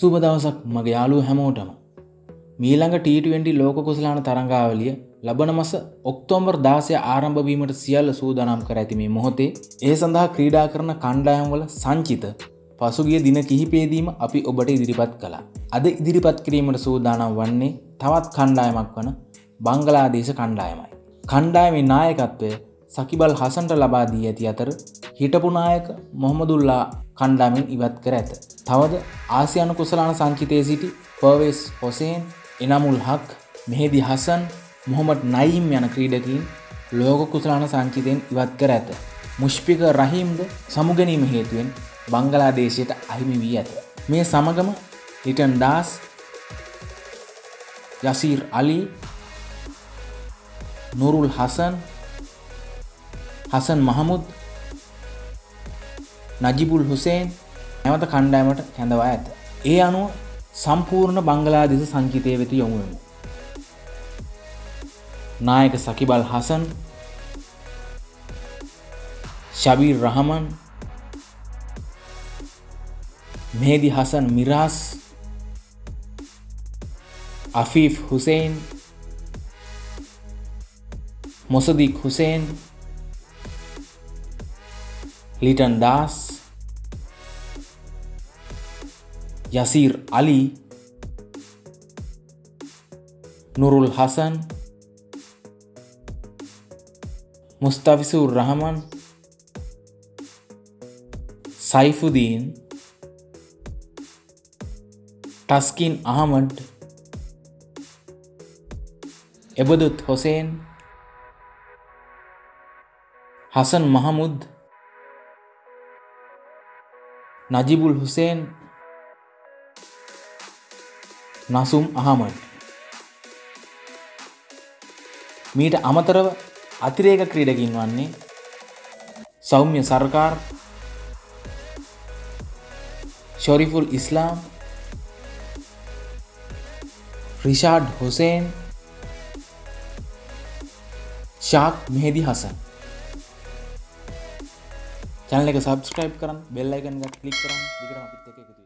සුබ දවසක් මගේ යාළුවෝ හැමෝටම. මීළඟ T20 ලෝක කුසලාන තරඟාවලිය ලබන මාස ඔක්තෝබර් 16 ආරම්භ වීමට සියල්ල සූදානම් කර ඇති මේ මොහොතේ ඒ සඳහා ක්‍රීඩා කරන කණ්ඩායම්වල සංචිත පසුගිය දින කිහිපයේදීම අපි ඔබට ඉදිරිපත් කළා. අද ඉදිරිපත් කිරීමට සූදානම් වන්නේ තවත් කණ්ඩායමක් වන බංගලාදේශ කණ්ඩායමයි. කණ්ඩායමේ නායකත්වය සකිබ් අල් හසන්ට ලබා දී ඇති අතර හිටපු නායක මොහමදුල්ලා කණ්ඩායමෙන් ඉවත් කර ඇත. තවද ආසියානු කුසලාන සංචිතයේ සිටි පර්වෙස් හොසේන්, එනාමුල් හක්, මෙහිදි හසන්, මොහමඩ් නයීම් යන ක්‍රීඩකයන් ලෝක කුසලාන සංචිතයෙන් ඉවත් කර ඇත. මුෂ්ෆිකර් රහීම්ද සමුගැනීම හේතුවෙන් බංගලාදේශයට අහිමි වී ඇත. මේ සමගම ලිටන් දාස්, යසීර් අලි, නුරුල් හසන්, හසන් මහමුද්, නජිබුල් හුසේන් නැවත කණ්ඩායමට කැඳවා ඇත. ඒ අනුව සම්පූර්ණ බංගලාදේශ සංගීතය වෙත යොමු වෙමු. නායක සකිබ් අල් හසන්, ශබීර් රහමන්, මෙහිදි හසන් මිරාස්, අෆීෆ් හොසෙයින්, මොසදික් හොසෙයින්, लिटन दास, यासीर अली, नूरुल हसन, मुस्तफिजुर रहमान, सैफुद्दीन, तस्किन अहमद, एबदुत हुसैन, हसन महमूद, नजीबूल हुसेन, नासुम अहमद मीट अमतरव अतिरेक क्रीडकिन वन्ने सौम्य सरकार, शरीफुल इस्लाम, रिशाड हुसैन, शाक मेहदी हसन. चैनल को सब्सक्राइब करें, बेल आइकन का क्लिक करें.